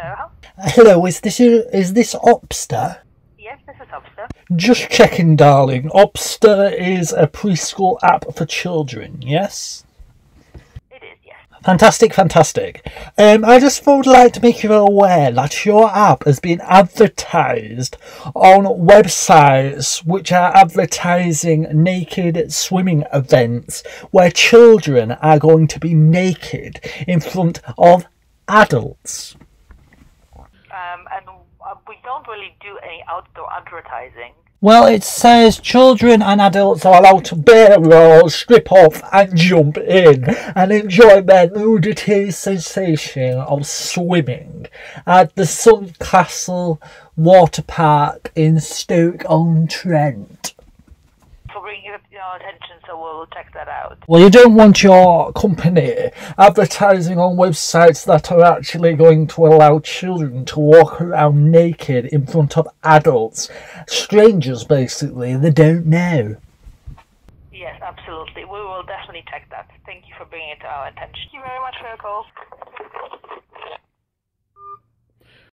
Hello. Hello, is this Hopster? Yes, this is Hopster. Just checking, darling. Hopster is a preschool app for children, yes? It is, yes. Fantastic, fantastic. I just would like to make you aware that your app has been advertised on websites which are advertising naked swimming events where children are going to be naked in front of adults. And we don't really do any outdoor advertising. Well, it says children and adults are allowed to bare roll, strip off and jump in and enjoy their nudity sensation of swimming at the Suncastle water park in Stoke-on-Trent. For bringing our attention, so we'll check that out. Well, you don't want your company advertising on websites that are actually going to allow children to walk around naked in front of adults. Strangers, basically, they don't know. Yes, absolutely. We will definitely check that. Thank you for bringing it to our attention. Thank you very much for your call.